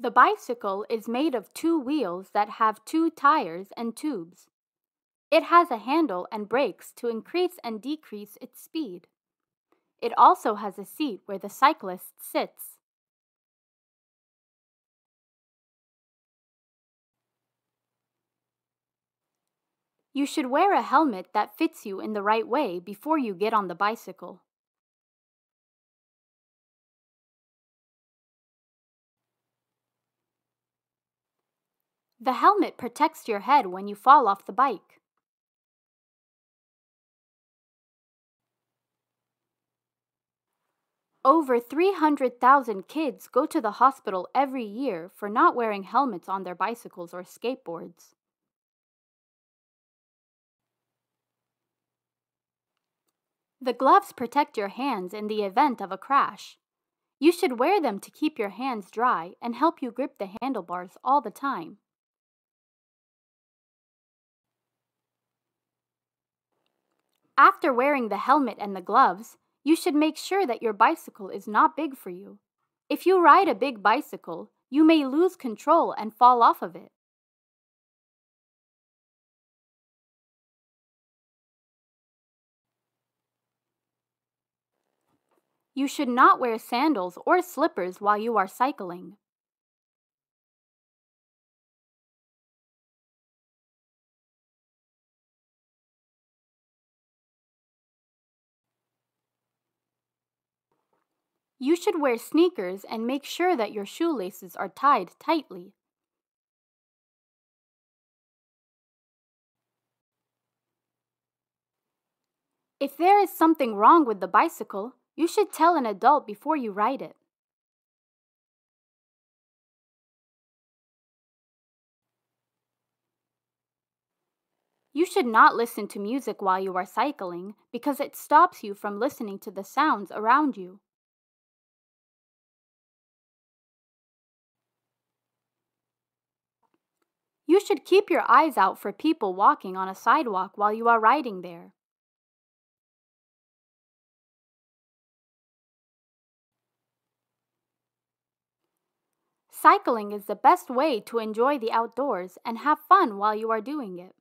The bicycle is made of two wheels that have two tires and tubes. It has a handle and brakes to increase and decrease its speed. It also has a seat where the cyclist sits. You should wear a helmet that fits you in the right way before you get on the bicycle. The helmet protects your head when you fall off the bike. Over 300,000 kids go to the hospital every year for not wearing helmets on their bicycles or skateboards. The gloves protect your hands in the event of a crash. You should wear them to keep your hands dry and help you grip the handlebars all the time. After wearing the helmet and the gloves, you should make sure that your bicycle is not big for you. If you ride a big bicycle, you may lose control and fall off of it. You should not wear sandals or slippers while you are cycling. You should wear sneakers and make sure that your shoelaces are tied tightly. If there is something wrong with the bicycle, you should tell an adult before you ride it. You should not listen to music while you are cycling because it stops you from listening to the sounds around you. You should keep your eyes out for people walking on a sidewalk while you are riding there. Cycling is the best way to enjoy the outdoors and have fun while you are doing it.